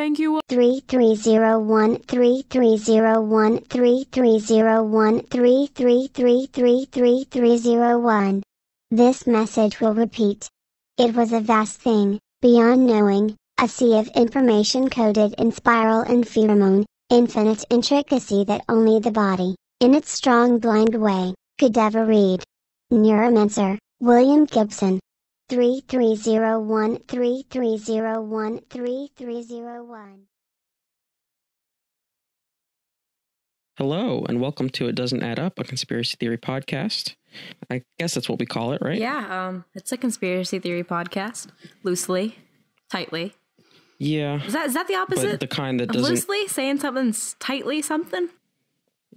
Thank you. 3301 3301 3301 33333301. This message will repeat. It was a vast thing, beyond knowing, a sea of information coded in spiral and pheromone, infinite intricacy that only the body, in its strong blind way, could ever read. Neuromancer, William Gibson. 3301 3301 3301. Hello, and welcome to It Doesn't Add Up, a conspiracy theory podcast. I guess that's what we call it, right? Yeah, it's a conspiracy theory podcast, loosely, tightly. Yeah. Is that the opposite? But the kind that doesn't... Loosely? Saying something's tightly something?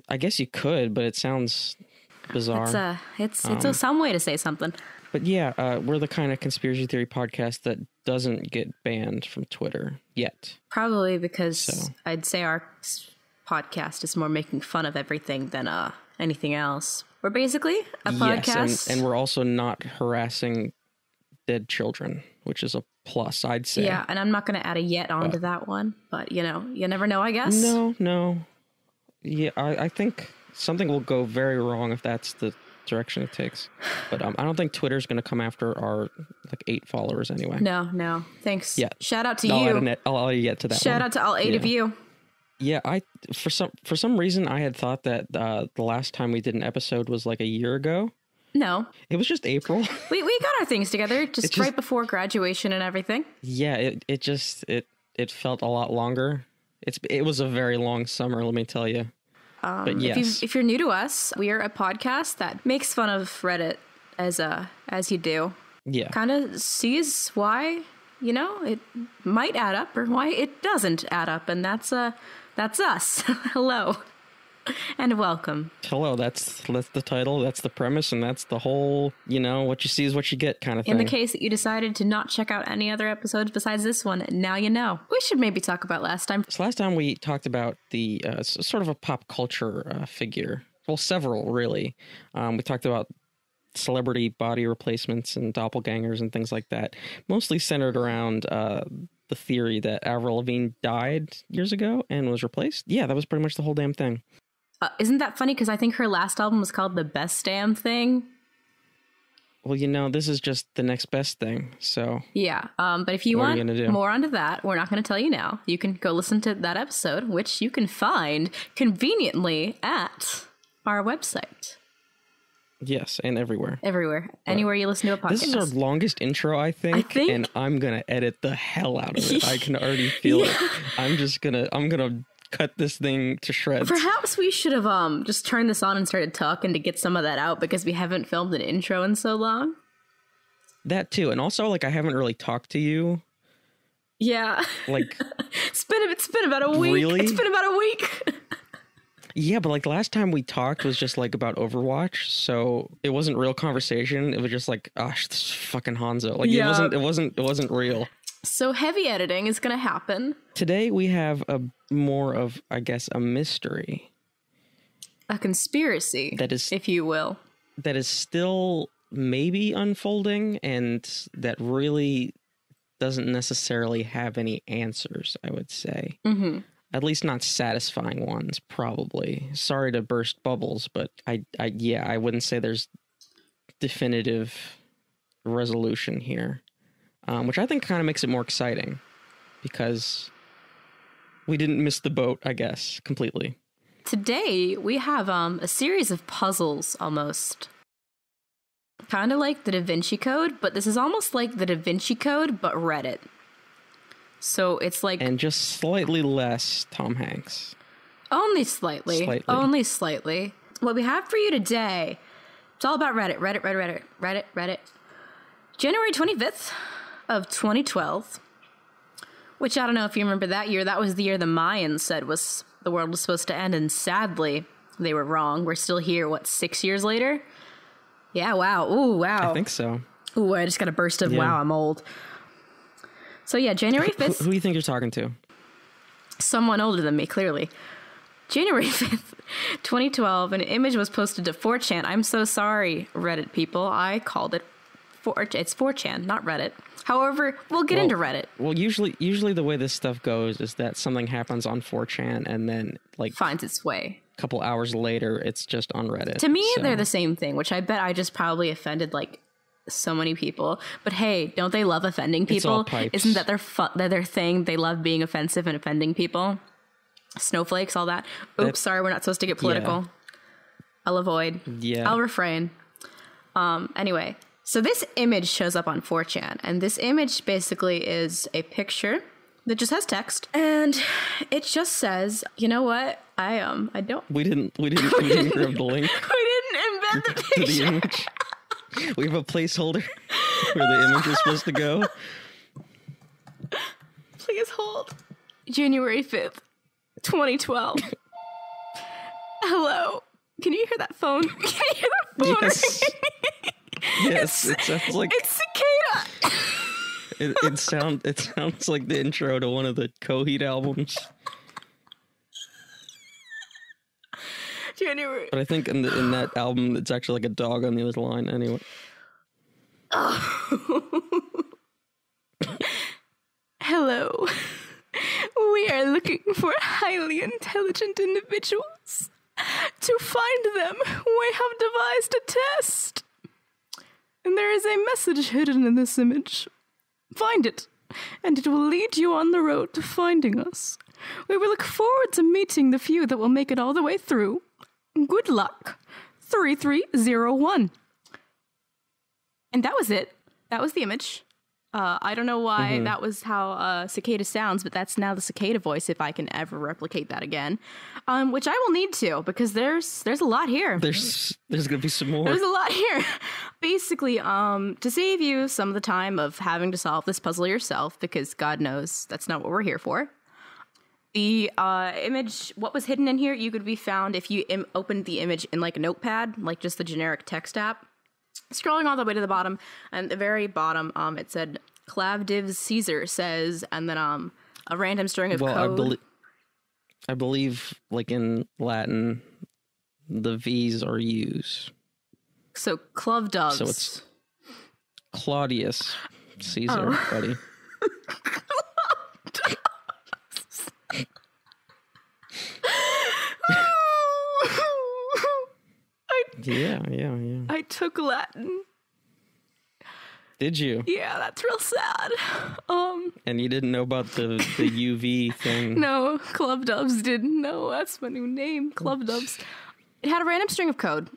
I guess you could, but it sounds bizarre. It's some way to say something. But yeah, we're the kind of conspiracy theory podcast that doesn't get banned from Twitter yet. Probably because I'd say our podcast is more making fun of everything than anything else. We're basically a podcast. Yes, and we're also not harassing dead children, which is a plus, I'd say. Yeah, and I'm not going to add a yet onto that one, but you never know, I guess. No. Yeah, I think something will go very wrong if that's the direction it takes, but I don't think Twitter's going to come after our 8 followers anyway. No, thanks. Yeah, shout out to you. I'll get to that. Shout out to all 8 of you. Yeah, I for some reason I had thought that the last time we did an episode was like a year ago. No, it was just April. We got our things together just right before graduation and everything. Yeah, it felt a lot longer. It was a very long summer, let me tell you. But yes. If you're new to us, we are a podcast that makes fun of Reddit as you do. Yeah. Kind of sees why, it might add up or why it doesn't add up. And that's us. Hello. And welcome. Hello. That's the title. That's the premise. And that's the whole, what you see is what you get kind of thing. In the case that you decided to not check out any other episodes besides this one, now you know. We should maybe talk about last time. So last time we talked about the sort of a pop culture figure. Well, several, really. We talked about celebrity body replacements and doppelgangers and things like that. Mostly centered around... the theory that Avril Lavigne died years ago and was replaced. Yeah, that was pretty much the whole damn thing. Isn't that funny? Because I think her last album was called The Best Damn Thing. Well, this is just the next best thing. So yeah, but if you want more onto that, we're not going to tell you now. You can go listen to that episode, which you can find conveniently at our website. Yes, and everywhere. Anywhere you listen to a podcast. This is our longest intro, I think, and I'm gonna edit the hell out of it. I can already feel it. I'm gonna cut this thing to shreds. Perhaps we should have just turned this on and started talking to get some of that out, because we haven't filmed an intro in so long. That too, and also I haven't really talked to you. Yeah, it's been about a week. Really? It's been about a week. Yeah, but last time we talked was just about Overwatch, so it wasn't real conversation. It was just gosh, this fucking Hanzo. Yeah. It wasn't real. So heavy editing is gonna happen. Today we have a more of, I guess, a mystery, a conspiracy that is, if you will, that is still maybe unfolding, and that really doesn't necessarily have any answers, I would say. Mm-hmm. At least not satisfying ones, probably. Sorry to burst bubbles, but I wouldn't say there's definitive resolution here, which I think kind of makes it more exciting, because we didn't miss the boat, I guess, completely. Today, we have a series of puzzles, almost. Kind of like the Da Vinci Code, but this is almost like the Da Vinci Code, but Reddit. So it's and just slightly less Tom Hanks. Only slightly. Only slightly. What we have for you today, it's all about Reddit. Reddit. January 25th of 2012, which I don't know if you remember that year. That was the year the Mayans said the world was supposed to end. And sadly, they were wrong. We're still here, 6 years later? Yeah, wow. Ooh, wow. I think so. Ooh, I just got a burst of, wow, I'm old. So yeah, January 5th... Who do you think you're talking to? Someone older than me, clearly. January 5th, 2012, an image was posted to 4chan. I'm so sorry, Reddit people. I called it It's 4chan, not Reddit. However, we'll get into Reddit. Well, usually the way this stuff goes is that something happens on 4chan and then like finds its way. A couple hours later, it's just on Reddit. To me, they're the same thing, which I bet I just probably offended like so many people. But hey, don't they love offending people? It's all pipes. Isn't that their thing? They love being offensive and offending people. Snowflakes, all that. Oops, sorry, we're not supposed to get political. Yeah. I'll avoid. Yeah. I'll refrain. Anyway, so this image shows up on 4chan, and this image basically is a picture that just has text, and it just says, "You know what? I don't." We didn't grab the link. We didn't embed the picture. The image. We have a placeholder where the image is supposed to go. Please hold. January 5th, 2012. Hello. Can you hear that phone? Can you hear that phone? Yes. Yes, it sounds like it's Cicada. It sounds like the intro to one of the Coheed albums. January. But I think in that album, it's actually like a dog on the other line. Anyway. Oh. Hello. We are looking for highly intelligent individuals. To find them, we have devised a test. And there is a message hidden in this image. Find it, and it will lead you on the road to finding us. We will look forward to meeting the few that will make it all the way through. Good luck. 3301. And that was it. That was the image. I don't know why that was how Cicada sounds, but that's now the Cicada voice, if I can ever replicate that again. Which I will need to, because there's a lot here. There's going to be some more. There's a lot here. Basically, to save you some of the time of having to solve this puzzle yourself, because God knows that's not what we're here for. The image, what was hidden in here, you could be found if you opened the image in like a notepad, like just the generic text app. Scrolling all the way to the bottom, and at the very bottom, it said Clavdiv Caesar says, and then a random string of code. I believe, like in Latin, the V's are U's. So Clavdovs. So it's Claudius Caesar, buddy. Yeah. I took Latin. Did you? Yeah, that's real sad. And you didn't know about the UV thing? No, Clavdovs didn't know. That's my new name, Clavdovs. It had a random string of code,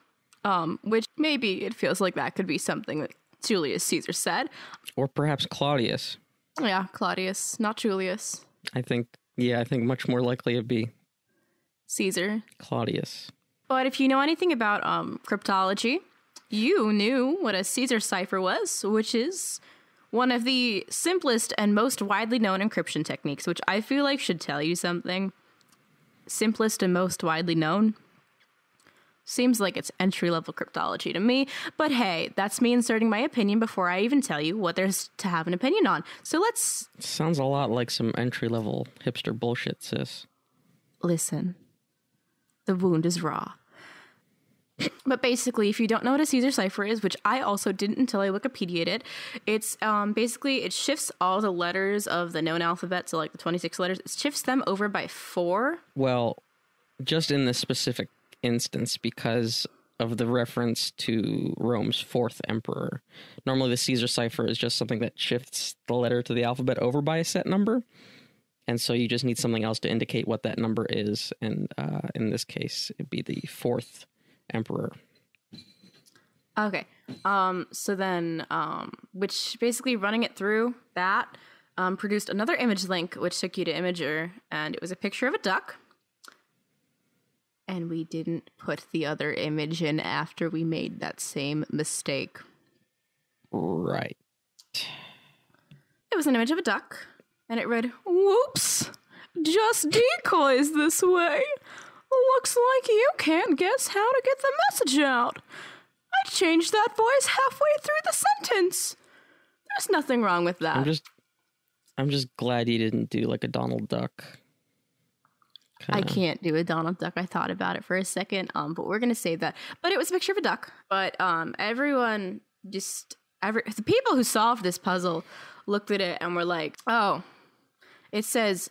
which maybe it feels like that could be something that Julius Caesar said. Or perhaps Claudius. Yeah, Claudius, not Julius. I think much more likely it'd be Caesar. Claudius. But if you know anything about cryptology, you knew what a Caesar cipher was, which is one of the simplest and most widely known encryption techniques, which I feel like should tell you something. Simplest and most widely known. Seems like it's entry-level cryptology to me. But hey, that's me inserting my opinion before I even tell you what there's to have an opinion on. So let's... Sounds a lot like some entry-level hipster bullshit, sis. Listen. The wound is raw. But basically, if you don't know what a Caesar cipher is, which I also didn't until I Wikipedia'd it, it's basically it shifts all the letters of the known alphabet, so like the 26 letters, it shifts them over by 4. Well, just in this specific instance, because of the reference to Rome's 4th emperor. Normally, the Caesar cipher is just something that shifts the letter to the alphabet over by a set number. And so you just need something else to indicate what that number is. And in this case, it'd be the 4th emperor. Okay. So then, which basically running it through that produced another image link, which took you to Imgur. And it was a picture of a duck. And we didn't put the other image in after we made that same mistake. Right. It was an image of a duck. And it read, whoops, just decoys this way. Looks like you can't guess how to get the message out. I changed that voice halfway through the sentence. There's nothing wrong with that. I'm just glad you didn't do like a Donald Duck. Kinda. I can't do a Donald Duck. I thought about it for a second, but we're going to save that. But it was a picture of a duck. But everyone just the people who solved this puzzle looked at it and were like, oh, it says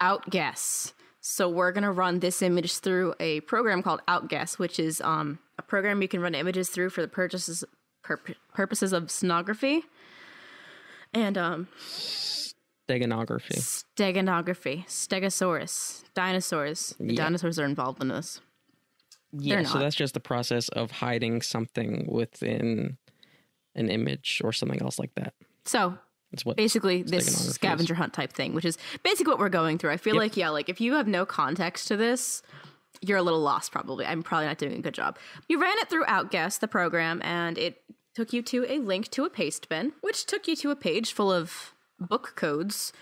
outguess. So we're going to run this image through a program called Outguess, which is a program you can run images through for the purposes of stenography. And steganography. Steganography. Stegosaurus. Dinosaurs. The dinosaurs are involved in this. Yeah, so that's just the process of hiding something within an image or something else like that. So that's what basically this scavenger hunt type thing, which is basically what we're going through. I feel like, yeah, like if you have no context to this, you're a little lost probably. I'm probably not doing a good job. You ran it through Outguess, the program, and it took you to a link to a Pastebin, which took you to a page full of book codes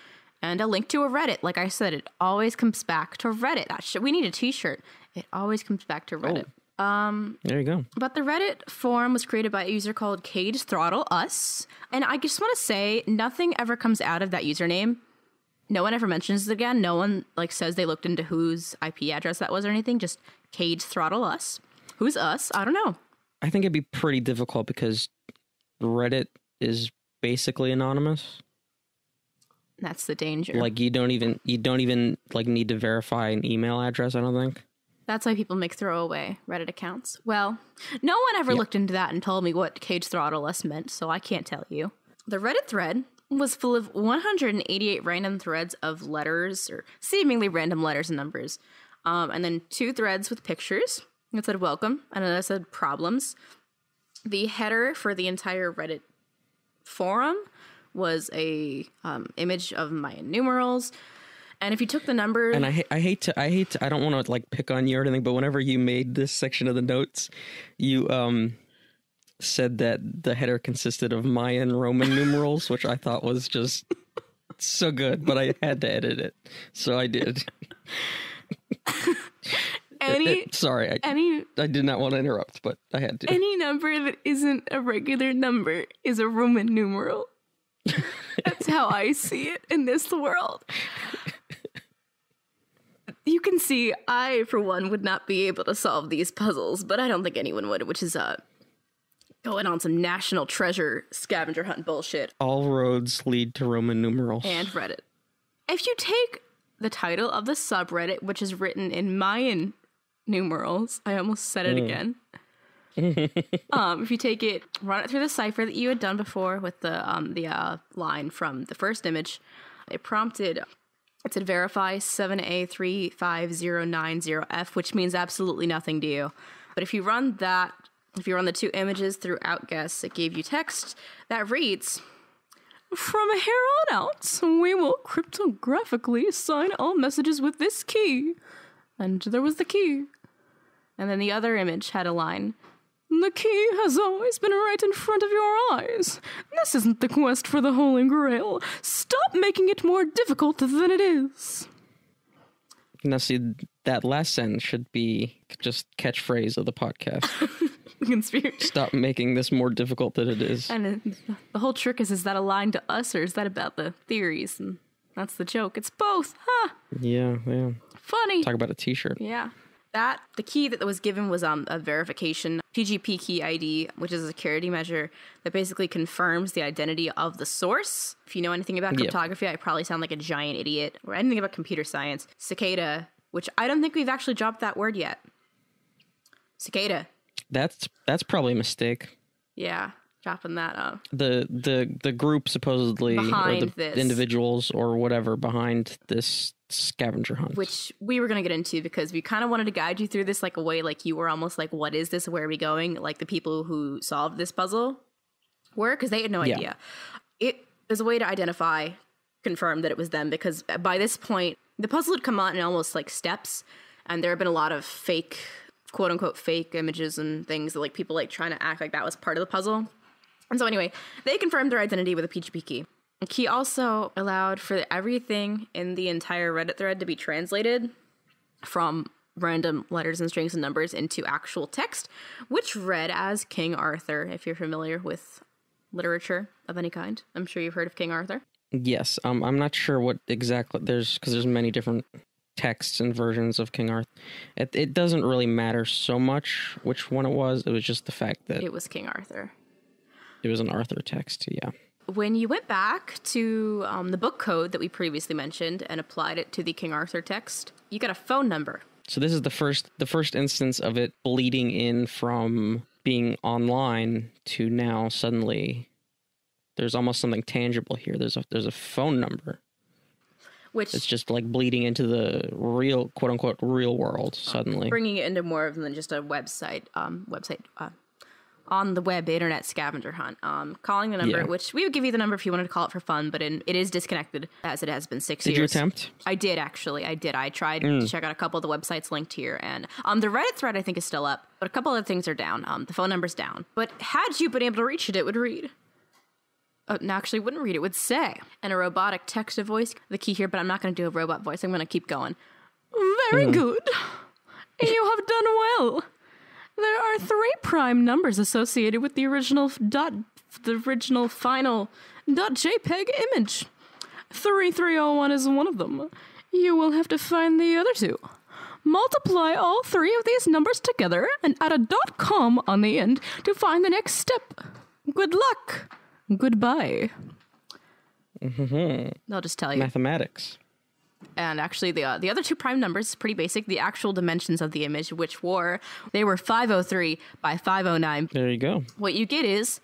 and a link to a Reddit. Like I said, it always comes back to Reddit. That shit, we need a t-shirt. It always comes back to Reddit. Oh, there you go. But the Reddit forum was created by a user called Cage Throttle Us. And I just want to say nothing ever comes out of that username. No one ever mentions it again. No one like says they looked into whose IP address that was or anything. Just Cage Throttle Us. Who's us? I don't know. I think it'd be pretty difficult because Reddit is basically anonymous. That's the danger. Like you don't even like need to verify an email address, I don't think. That's why people make throwaway Reddit accounts. Well, no one ever looked into that and told me what Cage Throttle Us meant, so I can't tell you. The Reddit thread was full of 188 random threads of letters, or seemingly random letters and numbers. And then two threads with pictures. It said welcome, and another said problems. The header for the entire Reddit forum was a image of Mayan numerals. And if you took the number, and I hate to, I don't want to like pick on you or anything, but whenever you made this section of the notes, you said that the header consisted of Mayan Roman numerals, which I thought was just so good, but I had to edit it, so I did. Sorry, I did not want to interrupt, but I had to. Any number that isn't a regular number is a Roman numeral. That's how I see it in this world. You can see I, for one, would not be able to solve these puzzles, but I don't think anyone would, which is going on some national treasure scavenger hunt bullshit. All roads lead to Roman numerals. And Reddit. If you take the title of the subreddit, which is written in Mayan numerals, I almost said it again. If you take it, run it through the cipher that you had done before with the line from the first image, it prompted... It said verify 7A35090F, which means absolutely nothing to you. But if you run that, if you run the two images through Outguess, it gave you text that reads, from here on out, we will cryptographically sign all messages with this key. And there was the key. And then the other image had a line. The key has always been right in front of your eyes. This isn't the quest for the Holy Grail. Stop making it more difficult than it is. Now, see, that last sentence should be just catchphrase of the podcast. Stop making this more difficult than it is. And the whole trick is that aligned to us, or is that about the theories? And that's the joke. It's both, huh? Yeah, yeah. Funny. Talk about a t-shirt. Yeah. That, the key that was given was a verification PGP key ID, which is a security measure that basically confirms the identity of the source. If you know anything about cryptography, I probably sound like a giant idiot, or anything about computer science. Cicada, which I don't think we've actually dropped that word yet. Cicada. That's probably a mistake. Yeah, dropping that up. The group supposedly, behind or the individuals or whatever behind this scavenger hunt, which we were going to get into because we kind of wanted to guide you through this like a way, like you were almost like, what is this, where are we going, like the people who solved this puzzle were, because they had no idea. It was a way to identify, confirm that it was them, because by this point the puzzle had come out in almost like steps, and there have been a lot of fake, quote-unquote fake images and things that like people like trying to act like that was part of the puzzle. And so anyway, they confirmed their identity with a PGP key. The key also allowed for everything in the entire Reddit thread to be translated from random letters and strings and numbers into actual text, which read as King Arthur, if you're familiar with literature of any kind. I'm sure you've heard of King Arthur. Yes. I'm not sure what exactly there's, because there's many different texts and versions of King Arthur. It doesn't really matter so much which one it was. It was just the fact that it was King Arthur. It was an Arthur text, yeah. When you went back to the book code that we previously mentioned and applied it to the King Arthur text, you got a phone number. So this is the first instance of it bleeding in from being online to now suddenly there's almost something tangible here. There's a phone number. Which it's just like bleeding into the real, quote unquote, real world suddenly. Bringing it into more of than just a website, on the web internet scavenger hunt, calling the number, yeah. Which we would give you the number if you wanted to call it for fun, but it is disconnected as it has been 6 years. Did you attempt? I did, actually. I did. I tried to check out a couple of the websites linked here, and the Reddit thread, I think, is still up, but a couple of things are down. The phone number's down. But had you been able to reach it, it would read. Oh, no, actually, it wouldn't read. It would say. And a robotic text to voice, the key here, but I'm not going to do a robot voice. I'm going to keep going. Very good. You have done well. There are three prime numbers associated with the original final .jpeg image. 3301 is one of them. You will have to find the other two. Multiply all three of these numbers together and add a .com on the end to find the next step. Good luck. Goodbye. They'll just tell you. Mathematics. And actually, the other two prime numbers, pretty basic. The actual dimensions of the image, which they were 503 by 509. There you go. What you get is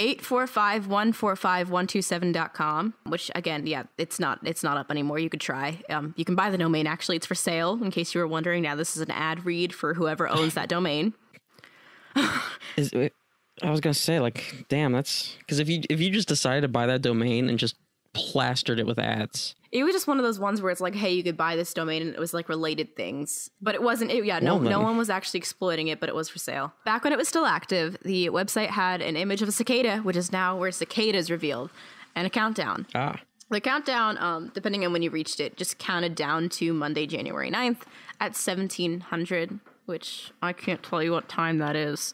845145127.com, which again, yeah, it's not up anymore. You could try. You can buy the domain. Actually, it's for sale. In case you were wondering, now this is an ad read for whoever owns that domain. I was gonna say, like, damn, that's because if you just decided to buy that domain and just plastered it with ads. It was just one of those ones where it's like, hey, you could buy this domain, and it was like related things. But it wasn't, no one was actually exploiting it, but it was for sale. Back when it was still active, the website had an image of a cicada, which is now where cicada is revealed, and a countdown. Ah. The countdown, depending on when you reached it, just counted down to Monday, January 9th at 1700, which I can't tell you what time that is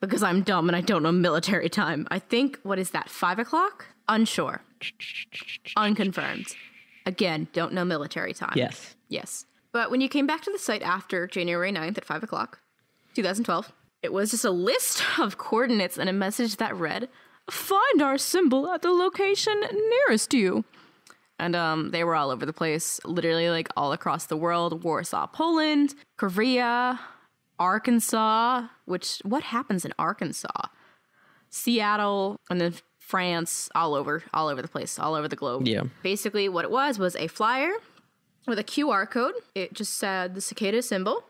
because I'm dumb and I don't know military time. I think, what is that, 5 o'clock? Unsure. Unconfirmed. Again, don't know military time. Yes. Yes. But when you came back to the site after January 9th at 5 o'clock, 2012, it was just a list of coordinates and a message that read, "Find our symbol at the location nearest you." And they were all over the place, literally like all across the world. Warsaw, Poland, Korea, Arkansas, which, what happens in Arkansas? Seattle, and then France, all over the place, all over the globe. Yeah. Basically, what it was a flyer with a QR code. It just said the cicada symbol,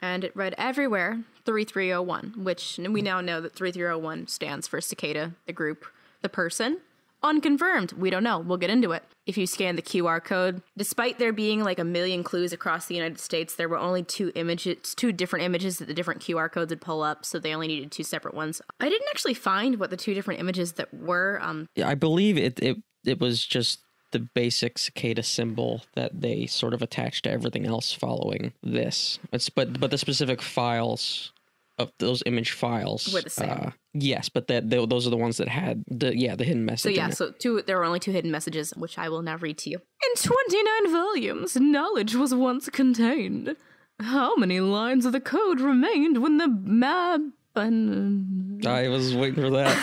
and it read everywhere 3301, which we now know that 3301 stands for cicada, the group, the person. Unconfirmed. We don't know. We'll get into it. If you scan the QR code, despite there being like a million clues across the United States, there were only two different images that the different QR codes would pull up, so they only needed two separate ones. I didn't actually find what the two different images that were. Yeah, I believe it was just the basic cicada symbol that they sort of attached to everything else following this. But the specific files of those image files were the same. Yes, but those are the ones that had the hidden message. There were only two hidden messages, which I will now read to you. In 29 volumes, knowledge was once contained. How many lines of the code remained when the map? I was waiting for that.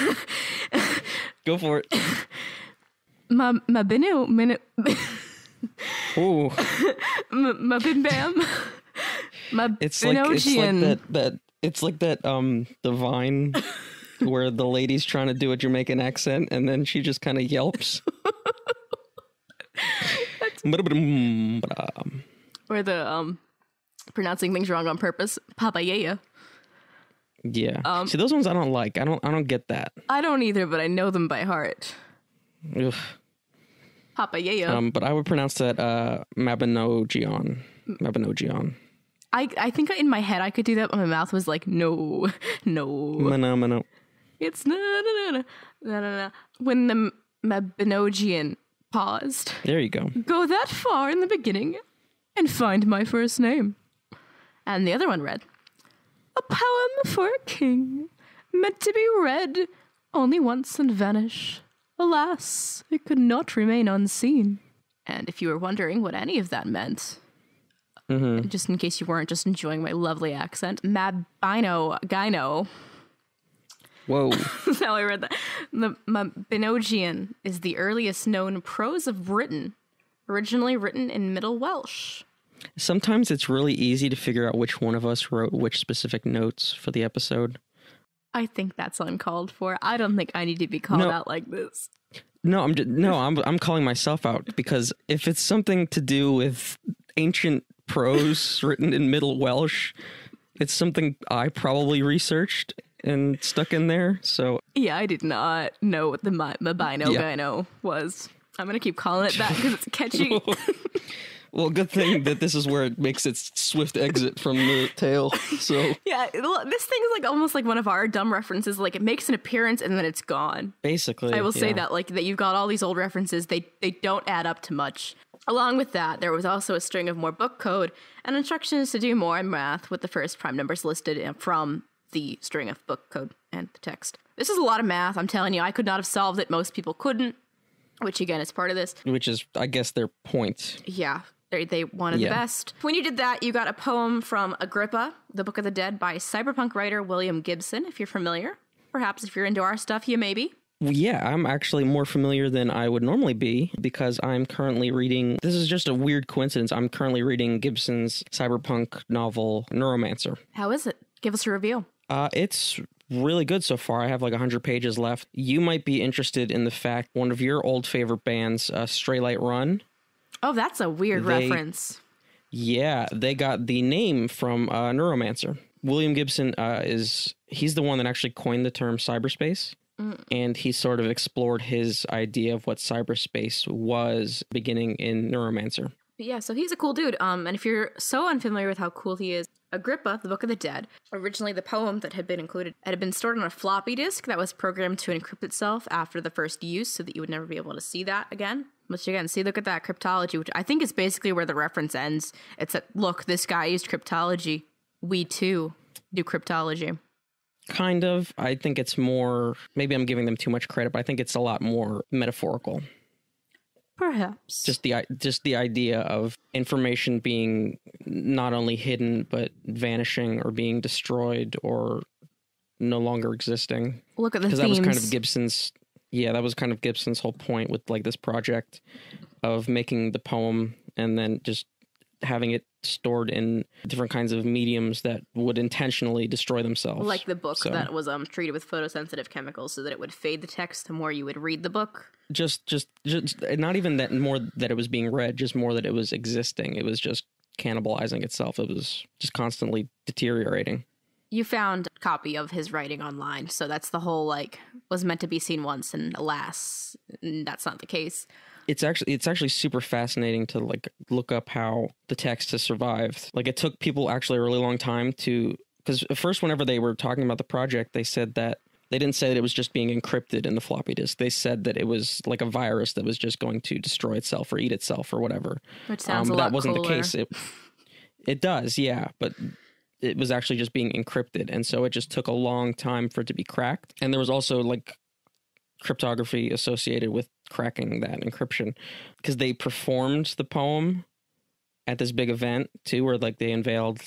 Go for it. It's like that the Vine where the lady's trying to do a Jamaican accent and then she just kind of yelps. Or the pronouncing things wrong on purpose. Papaya. Yeah. See, those ones I don't like. I don't get that. I don't either, but I know them by heart. Ugh. Papaya. But I would pronounce that Mabinogion. Mabinogion. I think in my head I could do that, but my mouth was like, no. It's no. When the Mabinogion paused. There you go. Go that far in the beginning and find my first name. And the other one read, a poem for a king, meant to be read only once and vanish. Alas, it could not remain unseen. And if you were wondering what any of that meant... Mm-hmm. Just in case you weren't just enjoying my lovely accent, Mabino Gino Whoa. Now I read that. The Mabinogion is the earliest known prose of Britain, originally written in Middle Welsh. Sometimes it's really easy to figure out which one of us wrote which specific notes for the episode. I think that's uncalled for. I don't think I need to be called out like this. No, I'm calling myself out, because if it's something to do with ancient prose written in Middle Welsh, it's something I probably researched and stuck in there. So yeah, I did not know what the Mabinogion was. I'm gonna keep calling it that because it's catchy. Well, good thing that this is where it makes its swift exit from the tale. So yeah, this thing's like almost like one of our dumb references. Like, it makes an appearance and then it's gone. Basically, I will say that, like, that you've got all these old references. They don't add up to much. Along with that, there was also a string of more book code and instructions to do more in math with the first prime numbers listed from the string of book code and the text. This is a lot of math. I'm telling you, I could not have solved it. Most people couldn't, which again is part of this. Which is, I guess, their point. Yeah. They wanted the best. When you did that, you got a poem from Agrippa, The Book of the Dead, by cyberpunk writer William Gibson, if you're familiar. Perhaps if you're into our stuff, you may be. Yeah, I'm actually more familiar than I would normally be, because I'm currently reading, this is just a weird coincidence, I'm currently reading Gibson's cyberpunk novel, Neuromancer. How is it? Give us a review. It's really good so far. I have like 100 pages left. You might be interested in the fact one of your old favorite bands, Straylight Run. Oh, that's a weird reference. Yeah, they got the name from Neuromancer. William Gibson he's the one that actually coined the term cyberspace. Mm. And he sort of explored his idea of what cyberspace was beginning in Neuromancer. Yeah, so he's a cool dude. And if you're so unfamiliar with how cool he is, Agrippa, The Book of the Dead, originally the poem that had been included, it had been stored on a floppy disk that was programmed to encrypt itself after the first use so that you would never be able to see that again. Which again, see, look at that cryptology, which I think is basically where the reference ends. It's that, look, this guy used cryptology. We too do cryptology. Kind of. I think it's more, maybe I'm giving them too much credit, but I think it's a lot more metaphorical. Perhaps. Just the idea of information being not only hidden, but vanishing or being destroyed or no longer existing. Look at the themes. Because that was kind of Gibson's... Yeah, that was kind of Gibson's whole point with like this project of making the poem and then just having it stored in different kinds of mediums that would intentionally destroy themselves. Like the book that was treated with photosensitive chemicals so that it would fade the text the more you would read the book. Just not even that more that it was being read, just more that it was existing. It was just cannibalizing itself. It was just constantly deteriorating. You found a copy of his writing online, so that's the whole, like, was meant to be seen once, and alas, that's not the case. It's actually super fascinating to, like, look up how the text has survived. Like, it took people actually a really long time to... Because at first, whenever they were talking about the project, they said that... They didn't say that it was just being encrypted in the floppy disk. They said that it was like a virus that was just going to destroy itself or eat itself or whatever. Which sounds a lot that wasn't cooler. The case. It does, yeah, but... It was actually just being encrypted. And so it just took a long time for it to be cracked. And there was also like cryptography associated with cracking that encryption, because they performed the poem at this big event too, where like they unveiled,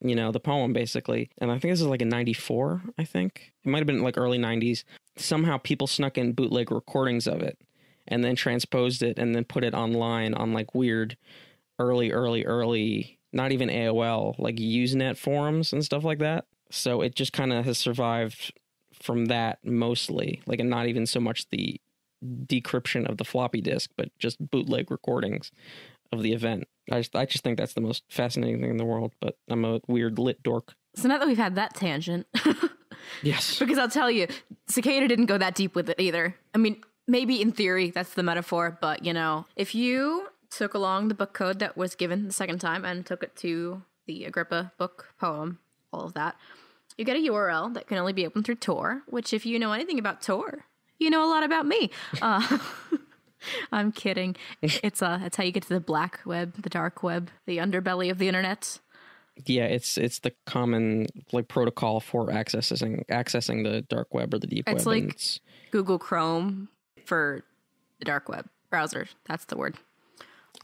you know, the poem basically. And I think this is like in 94, I think. It might have been like early 90s. Somehow people snuck in bootleg recordings of it and then transposed it and then put it online on like weird early not even AOL, like Usenet forums and stuff like that. So it just kind of has survived from that mostly, like, and not even so much the decryption of the floppy disk, but just bootleg recordings of the event. I just think that's the most fascinating thing in the world, but I'm a weird lit dork. So now that we've had that tangent. Yes. Because I'll tell you, Cicada didn't go that deep with it either. I mean, maybe in theory, that's the metaphor, but, you know, if you... took along the book code that was given the second time and took it to the Agrippa book, poem, all of that, you get a URL that can only be opened through Tor, which if you know anything about Tor, you know a lot about me. I'm kidding. It's how you get to the black web, the dark web, the underbelly of the internet. Yeah, it's the common like protocol for accessing the dark web or the deep web. It's like Google Chrome for the dark web browser. That's the word.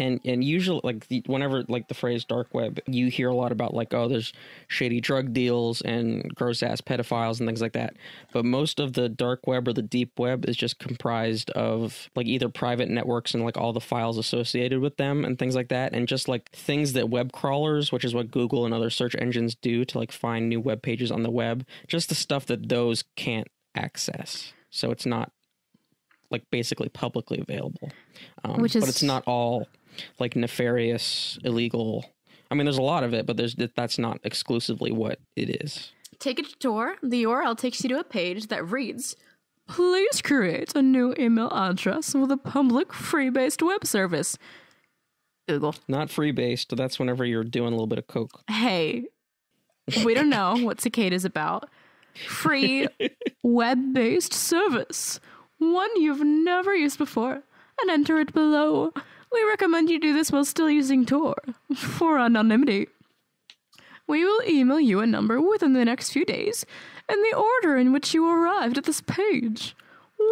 And usually, like, whenever, like, the phrase dark web, you hear a lot about, like, oh, there's shady drug deals and gross-ass pedophiles and things like that. But most of the dark web or the deep web is just comprised of, like, either private networks and, like, all the files associated with them and things like that. And just, like, things that web crawlers, which is what Google and other search engines do to, like, find new web pages on the web, just the stuff that those can't access. So it's not, like, basically publicly available. Which is... But it's not all... like nefarious, illegal. I mean, there's a lot of it, but that's not exclusively what it is. Take it to Tor. The URL takes you to a page that reads, "Please create a new email address with a public free-based web service." Google. Not free-based. That's whenever you're doing a little bit of coke. Hey, we don't know what Cicada's about. Free web-based service. One you've never used before. And enter it below. We recommend you do this while still using Tor for anonymity. We will email you a number within the next few days and the order in which you arrived at this page.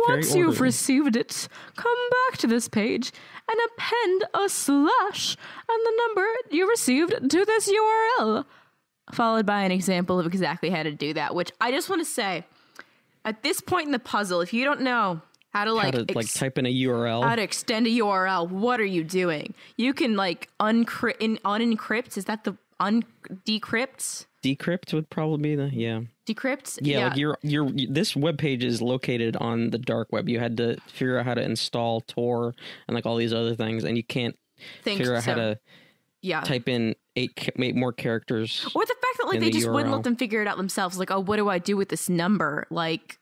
Once you've received it, come back to this page and append a / and the number you received to this URL, followed by an example of exactly how to do that, which I just want to say, at this point in the puzzle, if you don't know how to type in a URL, how to extend a URL, what are you doing? You can, like, unencrypt. Is that the decrypt? Decrypt would probably be the, yeah. Decrypt? Yeah, yeah. Like this web page is located on the dark web. You had to figure out how to install Tor and, like, all these other things, and you can't figure out how to type in eight more characters. Or the fact that, like, they just wouldn't let them figure it out themselves. Like, oh, what do I do with this number? Like...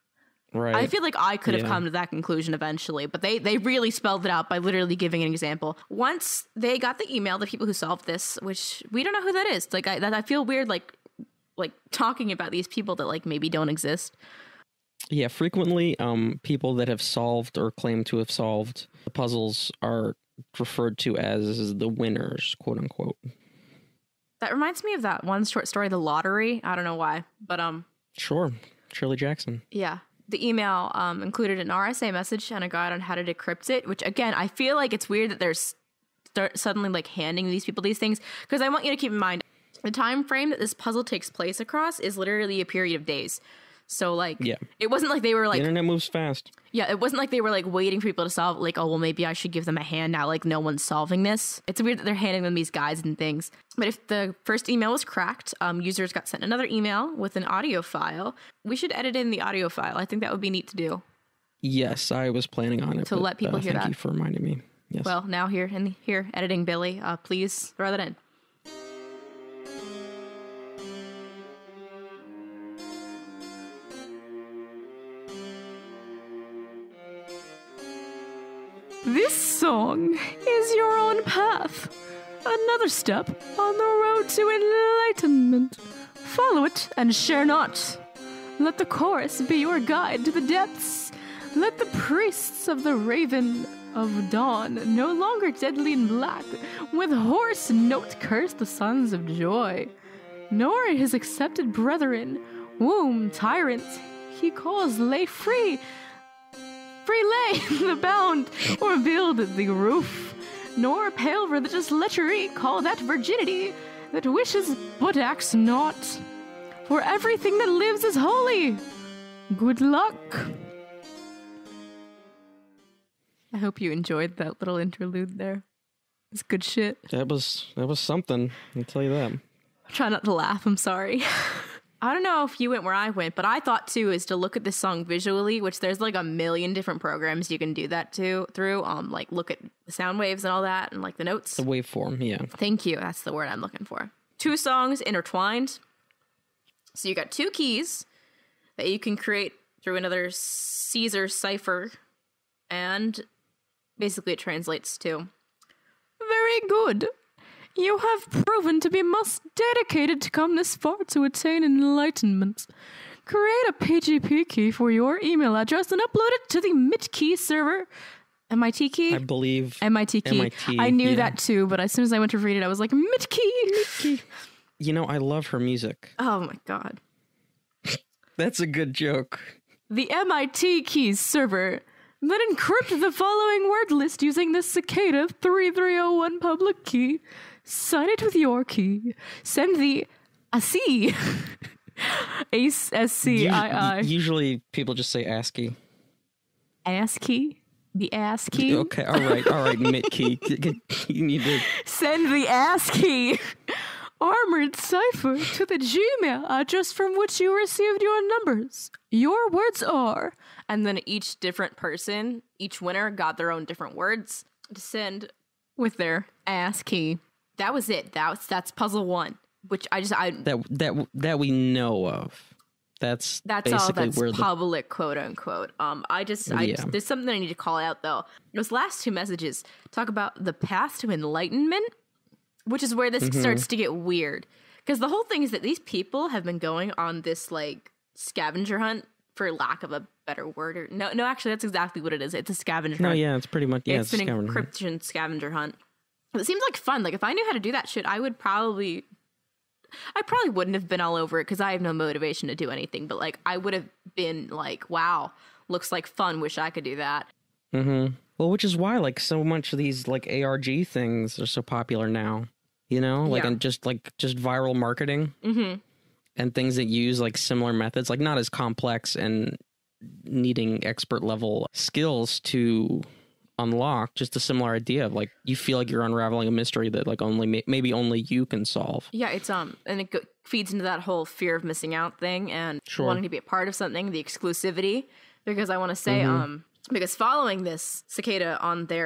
Right. I feel like I could have come to that conclusion eventually, but they really spelled it out by literally giving an example. Once they got the email, the people who solved this, which we don't know who that is. Like, I feel weird, like talking about these people that, like, maybe don't exist. Yeah, frequently people that have solved or claim to have solved the puzzles are referred to as the winners, quote unquote. That reminds me of that one short story, The Lottery. I don't know why, but sure, Shirley Jackson. Yeah. The email included an RSA message and a guide on how to decrypt it, which, again, I feel like it's weird that they're suddenly, like, handing these people these things, because I want you to keep in mind the time frame that this puzzle takes place across is literally a period of days. So, like, it wasn't like they were, like... The internet moves fast. Yeah, it wasn't like they were, like, waiting for people to solve, like, oh, well, maybe I should give them a hand now, like, no one's solving this. It's weird that they're handing them these guides and things. But if the first email was cracked, users got sent another email with an audio file. We should edit in the audio file. I think that would be neat to do. Yes, I was planning on it. To let people hear that. Thank you for reminding me. Yes. Well, now here, editing Billy, please throw that in. This song is your own path, another step on the road to enlightenment. Follow it and share not. Let the chorus be your guide to the depths. Let the priests of the Raven of Dawn, no longer deadly and black, with hoarse note curse the sons of joy. Nor his accepted brethren, womb tyrants, he calls lay free. Free lay the bound, or build the roof, nor pale religious lechery call that virginity that wishes but acts not. For everything that lives is holy. Good luck. I hope you enjoyed that little interlude there. It's good shit. That was something, I'll tell you that. Try not to laugh, I'm sorry. I don't know if you went where I went, but I thought, too, is to look at this song visually, which there's, like, a million different programs you can do that through. Like, look at the sound waves and all that and, like, the notes. The waveform, yeah. Thank you. That's the word I'm looking for. Two songs intertwined. So you got two keys that you can create through another Caesar cipher, and basically it translates to, very good. You have proven to be most dedicated to come this far to attain enlightenment. Create a PGP key for your email address and upload it to the MIT server. MIT key? I believe. MIT key. MIT, I knew that too, but as soon as I went to read it, I was like, MIT key. You know, I love her music. Oh my God. That's a good joke. The MIT key server Then encrypt the following word list using the Cicada 3301 public key. Sign it with your key. Send the ASCII. ASCII. Usually people just say ASCII. ASCII? The ASCII? Okay, all right, Mitkey. You need to... Send the ASCII armored cipher to the Gmail address from which you received your numbers. Your words are... And then each different person, each winner, got their own different words to send with their ASCII. That was it. That's puzzle one, which that we know of. That's basically all. That's where public, quote unquote. I just there's something I need to call out though. Those last two messages talk about the path to enlightenment, which is where this starts to get weird, because the whole thing is that these people have been going on this like scavenger hunt, for lack of a better word. Or no, actually that's exactly what it is. It's a scavenger hunt. Yeah, it's pretty much it's an encryption scavenger hunt. It seems like fun. Like if I knew how to do that shit, I probably wouldn't have been all over it because I have no motivation to do anything. But like I would have been like, wow, looks like fun. Wish I could do that. Well, which is why like so much of these like ARG things are so popular now. You know, like and just viral marketing and things that use like similar methods, like not as complex and needing expert level skills to unlock, just a similar idea of like you feel like you're unraveling a mystery that like maybe only you can solve. It's and it feeds into that whole fear of missing out thing and wanting to be a part of something, the exclusivity, because I want to say because following this, Cicada on the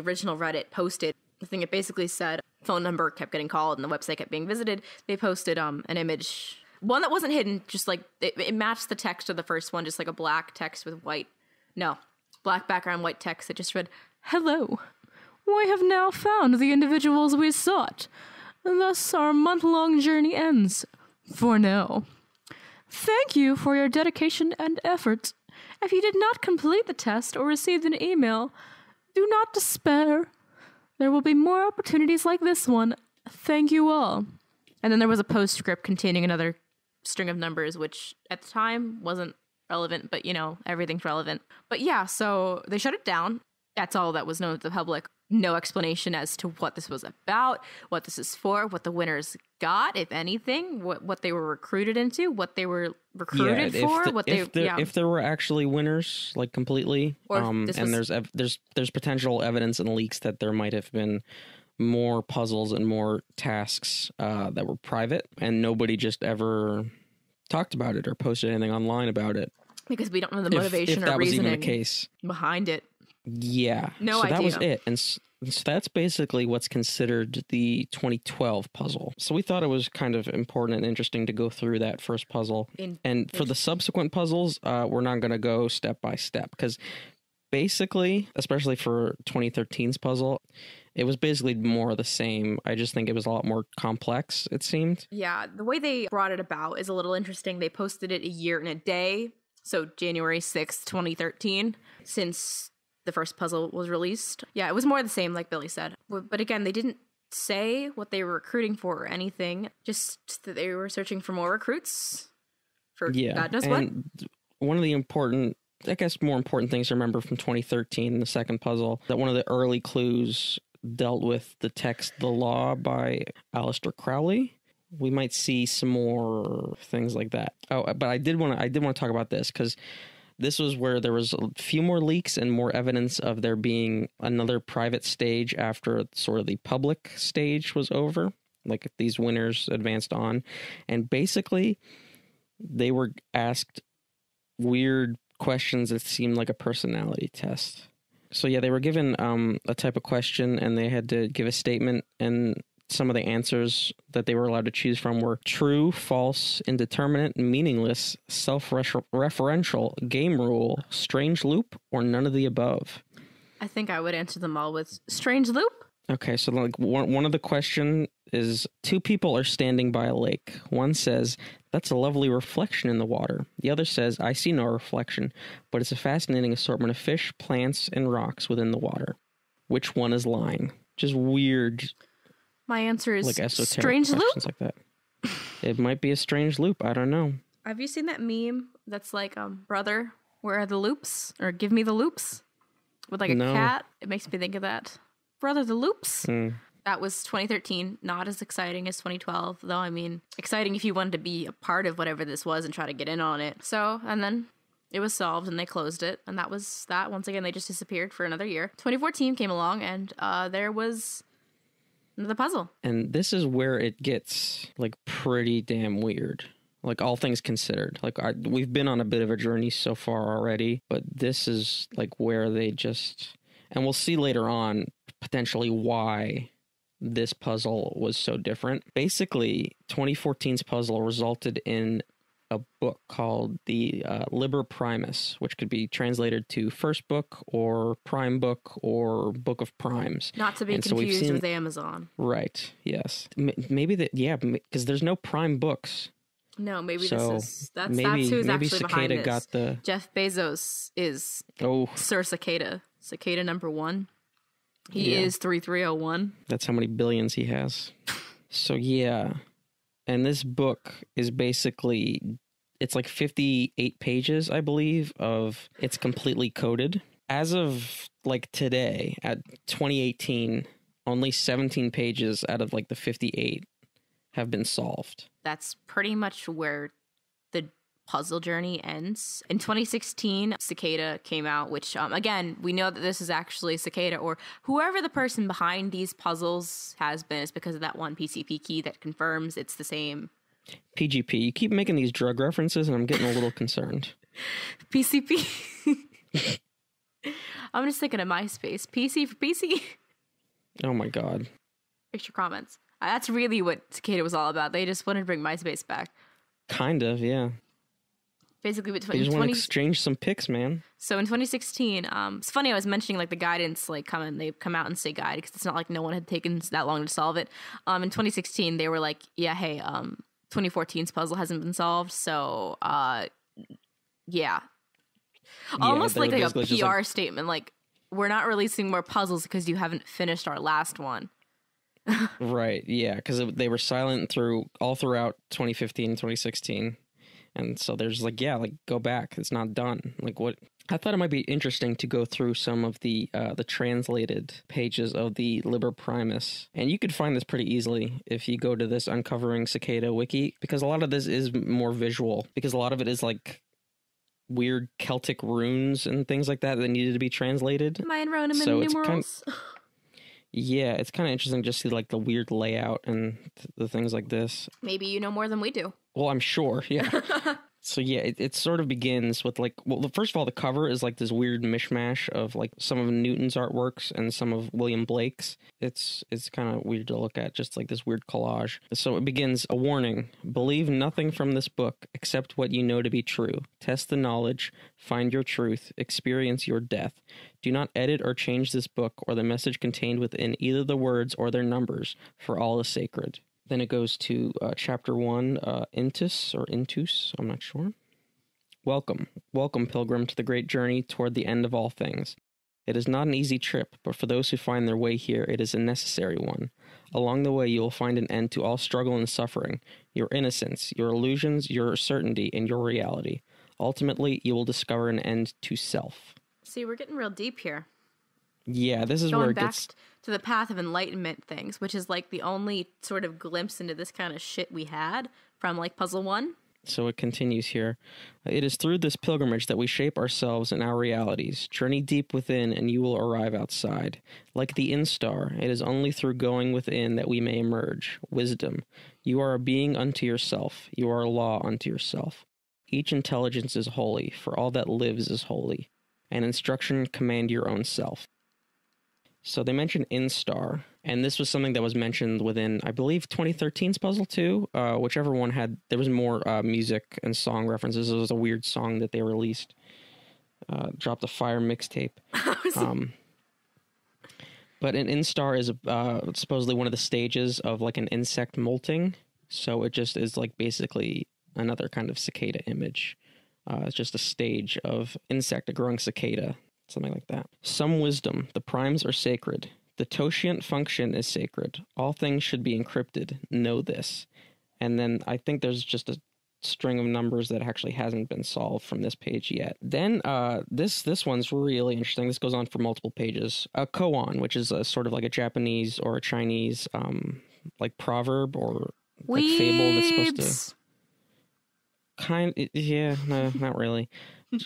original Reddit posted the thing. It basically said phone number kept getting called and the website kept being visited. They posted an image, one that wasn't hidden, just like it matched the text of the first one, just like a black text with black background, white text that just read, "Hello, we have now found the individuals we sought, and thus our month-long journey ends, for now. Thank you for your dedication and effort. If you did not complete the test or received an email, do not despair. There will be more opportunities like this one. Thank you all." And then there was a postscript containing another string of numbers, which at the time wasn't relevant, but you know, everything's relevant. But yeah, so they shut it down. That's all that was known to the public. No explanation as to what this was about, what this is for, what the winners got, if anything, what they were recruited into, what they were recruited for, if there were actually winners, like completely, and there's potential evidence and leaks that there might have been more puzzles and more tasks that were private, and nobody just ever talked about it or posted anything online about it. Because we don't know the motivation or reasoning behind it. Yeah. No idea. So that was it. And so that's basically what's considered the 2012 puzzle. So we thought it was kind of important and interesting to go through that first puzzle. And for the subsequent puzzles, we're not going to go step by step. Because basically, especially for 2013's puzzle, it was basically more of the same. I just think it was a lot more complex, it seemed. Yeah. The way they brought it about is a little interesting. They posted it a year and a day. So January 6th, 2013, since the first puzzle was released. Yeah, it was more the same, like Billy said. But again, they didn't say what they were recruiting for or anything, just that they were searching for more recruits for God knows what. One of the important, I guess, more important things to remember from 2013, the second puzzle, that one of the early clues dealt with the text "The Law" by Aleister Crowley. We might see some more things like that. Oh, but I did want to talk about this, because this was where there was a few more leaks and more evidence of there being another private stage after sort of the public stage was over. Like these winners advanced on, and basically they were asked weird questions that seemed like a personality test. So yeah, they were given a type of question and they had to give a statement, and some of the answers that they were allowed to choose from were true, false, indeterminate, meaningless, self-referential, game rule, strange loop, or none of the above. I think I would answer them all with strange loop. Okay, so like one of the question is, two people are standing by a lake. One says, "That's a lovely reflection in the water." The other says, "I see no reflection, but it's a fascinating assortment of fish, plants, and rocks within the water." Which one is lying? Just weird. My answer is like strange loop. Like that. It might be a strange loop. I don't know. Have you seen that meme that's like, brother, where are the loops? Or give me the loops. with like a cat. It makes me think of that. Brother the Loops. Mm. That was 2013. Not as exciting as 2012, though. I mean, exciting if you wanted to be a part of whatever this was and try to get in on it. So, and then it was solved and they closed it. And that was that. Once again, they just disappeared for another year. 2014 came along and there was another puzzle. And this is where it gets like pretty damn weird. Like all things considered, like we've been on a bit of a journey so far already, but this is like where they just, and we'll see later on potentially why this puzzle was so different. Basically, 2014's puzzle resulted in a book called the Liber Primus, which could be translated to First Book or Prime Book or Book of Primes. Not to be confused with Amazon. Right. Yes. Maybe that. Yeah. Because there's no Prime Books. No, maybe so that's who's actually behind this. Got the... Jeff Bezos is Sir Cicada. Cicada number 1. He is 3301. That's how many billions he has. So yeah. And this book is basically, it's like 58 pages, I believe, of it's completely coded. As of like today, at 2018, only 17 pages out of like the 58 have been solved. That's pretty much where the puzzle journey ends. In 2016, Cicada came out, which, again, we know that this is actually Cicada, or whoever the person behind these puzzles has been, is because of that one PCP key that confirms it's the same. PGP. You keep making these drug references, and I'm getting a little concerned. PCP. I'm just thinking of MySpace. PC for PC. Oh, my God. Picture comments. That's really what Cicada was all about. They just wanted to bring MySpace back. Kind of, yeah. Basically, they just want to exchange some pics, man. So in 2016, it's funny, I was mentioning like the guidance, like they come out and say guide, because it's not like no one had taken that long to solve it. In 2016, they were like, yeah, hey, 2014's puzzle hasn't been solved, so yeah. Almost like a PR statement, like we're not releasing more puzzles because you haven't finished our last one. Right, yeah, because they were silent all throughout 2015 and 2016, and so there's like, yeah, like go back, it's not done. Like what? I thought it might be interesting to go through some of the translated pages of the Liber Primus, and you could find this pretty easily if you go to this Uncovering Cicada wiki, because a lot of this is more visual, because a lot of it is like weird Celtic runes and things like that that needed to be translated. Mayan Roman numerals. Yeah, it's kind of interesting just to see like the weird layout and the things like this. Maybe you know more than we do. Well, I'm sure, yeah. So yeah, it sort of begins with like, well, first of all, the cover is like this weird mishmash of like some of Newton's artworks and some of William Blake's. It's kind of weird to look at, just like this weird collage. So it begins, a warning, believe nothing from this book except what you know to be true. Test the knowledge, find your truth, experience your death. Do not edit or change this book or the message contained within either the words or their numbers, for all is sacred. Then it goes to chapter 1, Intus, I'm not sure. Welcome, welcome, pilgrim, to the great journey toward the end of all things. It is not an easy trip, but for those who find their way here, it is a necessary one. Along the way, you will find an end to all struggle and suffering, your innocence, your illusions, your certainty, and your reality. Ultimately, you will discover an end to self. See, we're getting real deep here. Yeah, this is where it gets... Going back to the path of enlightenment things, which is like the only sort of glimpse into this kind of shit we had from like puzzle 1. So it continues here. It is through this pilgrimage that we shape ourselves and our realities. Journey deep within and you will arrive outside. Like the instar, it is only through going within that we may emerge. Wisdom. You are a being unto yourself. You are a law unto yourself. Each intelligence is holy, for all that lives is holy. And instruction command your own self. So they mentioned Instar, and this was something that was mentioned within, I believe, 2013's puzzle too. Whichever one had, there was more music and song references. There was a weird song that they released, dropped a Fire mixtape. But an Instar is supposedly one of the stages of like an insect molting. So it just is like basically another kind of cicada image. It's just a stage of insect, a growing cicada. Something like that. Some wisdom. The primes are sacred. The totient function is sacred. All things should be encrypted. Know this. And then I think there's just a string of numbers that actually hasn't been solved from this page yet. Then this one's really interesting. This goes on for multiple pages. A koan, which is a sort of like a Japanese or a Chinese like proverb or like fable that's supposed to not really.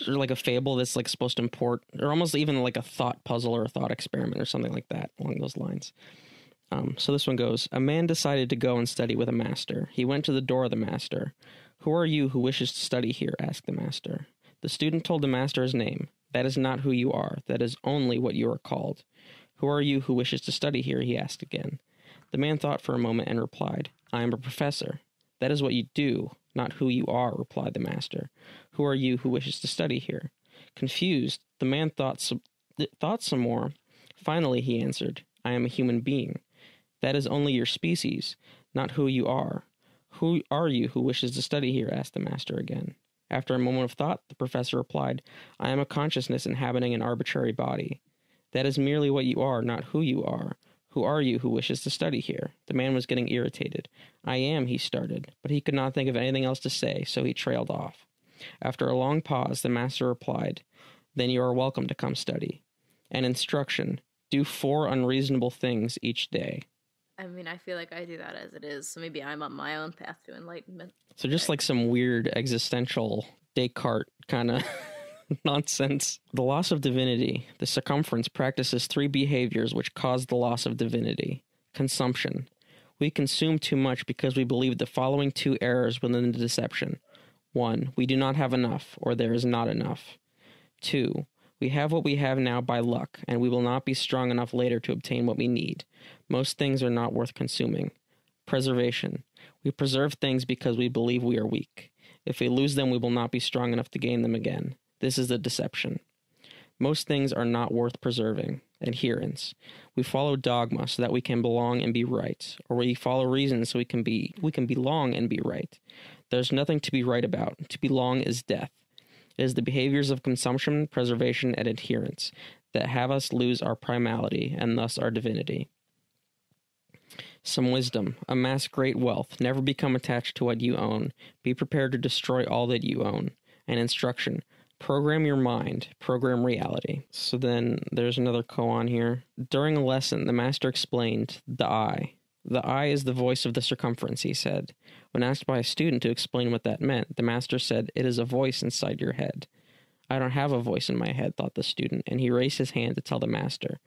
Or like a fable that's like supposed to import, or almost even like a thought puzzle or a thought experiment or something like that along those lines. So this one goes, a man decided to go and study with a master. He went to the door of the master. Who are you who wishes to study here? Asked the master. The student told the master his name. That is not who you are. That is only what you are called. Who are you who wishes to study here? He asked again. The man thought for a moment and replied, I am a professor. That is what you do, not who you are, replied the master. Who are you who wishes to study here? Confused, the man thought some more. Finally, he answered, I am a human being. That is only your species, not who you are. Who are you who wishes to study here? Asked the master again. After a moment of thought, the professor replied, I am a consciousness inhabiting an arbitrary body. That is merely what you are, not who you are. Who are you who wishes to study here? The man was getting irritated. I am, he started, but he could not think of anything else to say, so he trailed off. After a long pause, the master replied, Then you are welcome to come study. An instruction, do 4 unreasonable things each day. I mean, I feel like I do that as it is, so maybe I'm on my own path to enlightenment. So just like some weird existential Descartes kind of nonsense. The loss of divinity. The circumference practices 3 behaviors which cause the loss of divinity. Consumption. We consume too much because we believe the following 2 errors within the deception. 1. We do not have enough, or there is not enough. 2. We have what we have now by luck, and we will not be strong enough later to obtain what we need. Most things are not worth consuming. Preservation. We preserve things because we believe we are weak. If we lose them, we will not be strong enough to gain them again. This is the deception. Most things are not worth preserving. Adherence. We follow dogma so that we can belong and be right, or we follow reason so we can belong and be right. There's nothing to be right about. To belong is death. It is the behaviors of consumption, preservation, and adherence that have us lose our primality and thus our divinity. Some wisdom. Amass great wealth. Never become attached to what you own. Be prepared to destroy all that you own. An instruction. Program your mind. Program reality. So then there's another koan here. During a lesson, the master explained the I. The I is the voice of the circumference, he said. When asked by a student to explain what that meant, the master said, It is a voice inside your head. I don't have a voice in my head, thought the student, and he raised his hand to tell the master.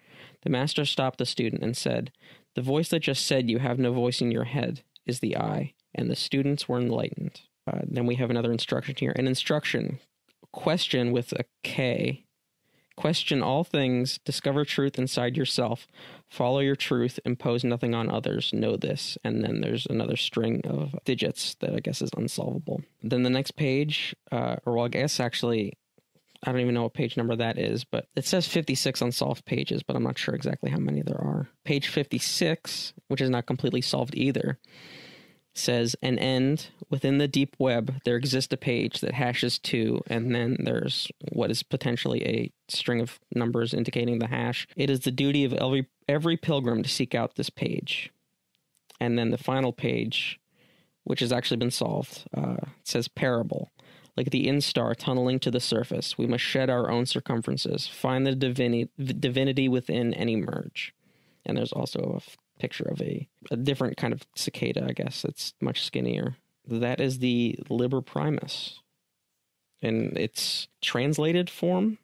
The master stopped the student and said, The voice that just said you have no voice in your head is the I, and the students were enlightened. Then we have another instruction here. An instruction, question with a K. Question all things, discover truth inside yourself, follow your truth, impose nothing on others, know this. And then there's another string of digits that I guess is unsolvable. Then the next page, or I guess actually, I don't even know what page number that is, but it says 56 unsolved pages, but I'm not sure exactly how many there are. Page 56, which is not completely solved either, says an end within the deep web. There exists a page that hashes 2, and then there's what is potentially a string of numbers indicating the hash. It is the duty of every pilgrim to seek out this page. And then the final page, which has actually been solved, says parable. Like the instar tunneling to the surface, we must shed our own circumferences, find the divinity within, and emerge. And there's also a picture of a different kind of cicada, I guess. It's much skinnier. That is the Liber Primus in its translated form,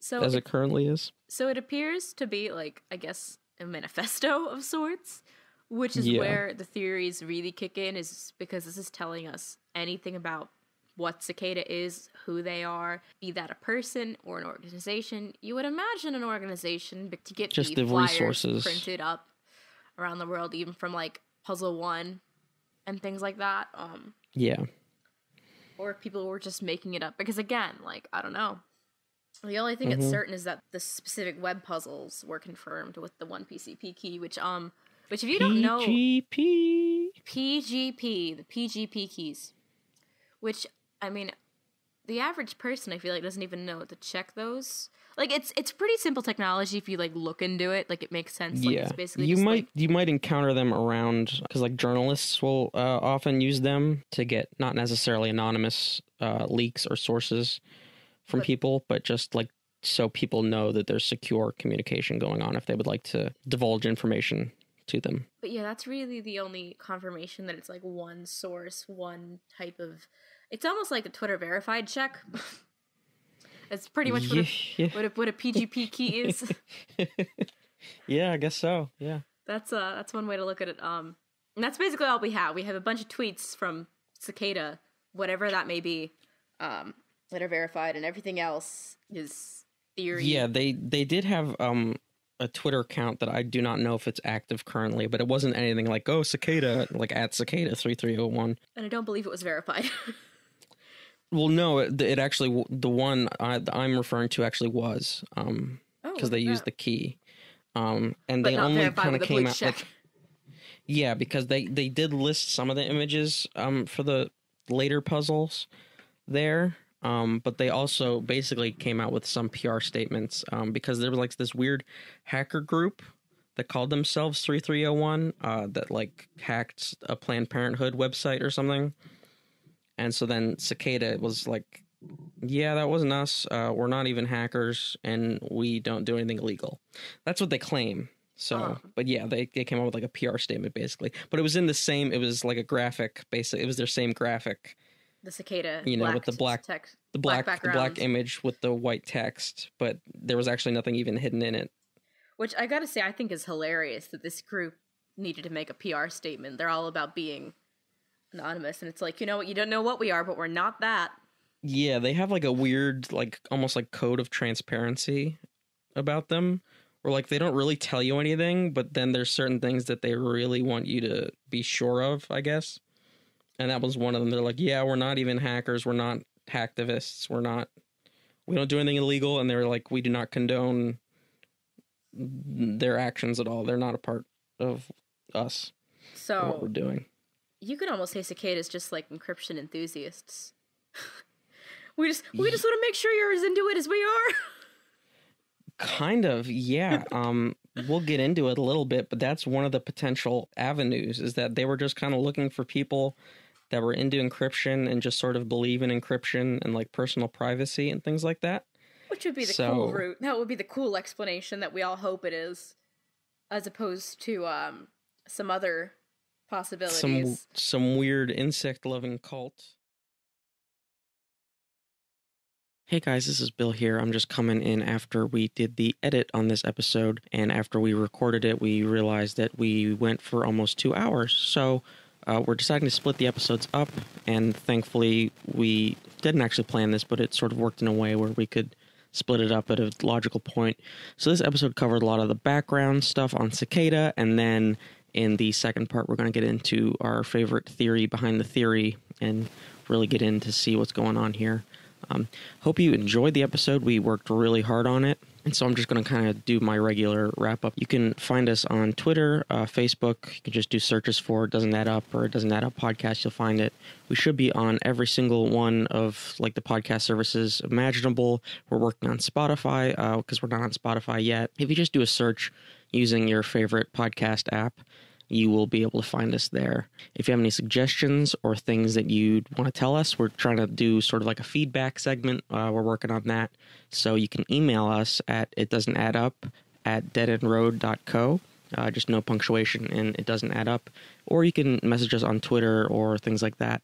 so as it currently is. So it appears to be like, I guess, a manifesto of sorts, which is where the theories really kick in, is because this is telling us anything about what cicada is, who they are, be that a person or an organization. You would imagine an organization, but to get just the resources printed up around the world, even from like Puzzle One and things like that. Or if people were just making it up, because again, like, I don't know. The only thing that's certain is that the specific web puzzles were confirmed with the one PCP key, which if you don't know, PGP, the PGP keys, which I mean, the average person, I feel like, doesn't even know to check those. Like, it's pretty simple technology if you, like, look into it. Like, it makes sense. Like, yeah. It's basically you might encounter them around, because, like, journalists will often use them to get not necessarily anonymous leaks or sources from people, but just, like, so people know that there's secure communication going on if they would like to divulge information to them. But yeah, that's really the only confirmation that it's, like, one source, one type of... It's almost like a Twitter verified check. That's pretty much what a PGP key is. Yeah, I guess so. Yeah. That's one way to look at it. And that's basically all we have. We have a bunch of tweets from Cicada, whatever that may be, that are verified, and everything else is theory. Yeah, they did have a Twitter account that I do not know if it's active currently, but it wasn't anything like, oh, Cicada, like at Cicada 3301. And I don't believe it was verified. Well, no, it actually, the one I'm referring to actually was, because they used the key. And but they only kind of came out, like, yeah, because they did list some of the images for the later puzzles there. But they also basically came out with some PR statements because there was like this weird hacker group that called themselves 3301 that like hacked a Planned Parenthood website or something. And so then Cicada was like, yeah, that wasn't us. We're not even hackers and we don't do anything illegal. That's what they claim. So, but yeah, they came up with like a PR statement basically, but it was in the same, it was like a graphic basically. It was their same graphic. The Cicada, you know, with the black image with the white text, but there was actually nothing even hidden in it. Which I gotta say, I think is hilarious that this group needed to make a PR statement. They're all about being anonymous, and it's like, you know what, you don't know what we are, but we're not that. Yeah, they have like a weird, like almost like code of transparency about them, or like they don't really tell you anything, but then there's certain things that they really want you to be sure of, I guess. And that was one of them. They're like, yeah, we're not even hackers. We're not hacktivists. We're not, we don't do anything illegal. And they were like, we do not condone their actions at all. They're not a part of us. So what we're doing. You could almost say Cicada is just like encryption enthusiasts. we just want to make sure you're as into it as we are. Kind of. Yeah. We'll get into it a little bit, but that's one of the potential avenues is that they were just kind of looking for people that were into encryption and just sort of believe in encryption and like personal privacy and things like that. Which would be the cool route. That would be the cool explanation that we all hope it is, as opposed to some other possibilities. Some weird insect-loving cult. Hey guys, this is Bill here. I'm just coming in after we did the edit on this episode, and after we recorded it, we realized that we went for almost 2 hours. So we're deciding to split the episodes up, and thankfully we didn't actually plan this, but it sort of worked in a way where we could split it up at a logical point. So this episode covered a lot of the background stuff on Cicada, and then in the second part, we're going to get into our favorite theory behind the theory and really get in to see what's going on here. Hope you enjoyed the episode. We worked really hard on it, and so I'm just going to kind of do my regular wrap-up. You can find us on Twitter, Facebook. You can just do searches for It Doesn't Add Up or It Doesn't Add Up Podcast. You'll find it. We should be on every single one of like the podcast services imaginable. We're working on Spotify because we're not on Spotify yet. If you just do a search using your favorite podcast app, you will be able to find us there. If you have any suggestions or things that you'd want to tell us, we're trying to do sort of like a feedback segment. We're working on that. So you can email us at itdoesn'taddup@deadendroad.co. Just no punctuation and it doesn't add up. Or you can message us on Twitter or things like that.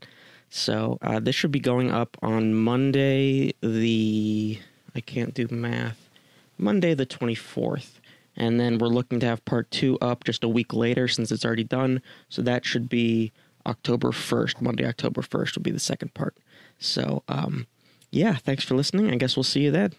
So this should be going up on Monday the... I can't do math. Monday the 24th. And then we're looking to have part 2 up just a week later since it's already done. So that should be October 1st. Monday, October 1st will be the second part. So, yeah, thanks for listening. I guess we'll see you then.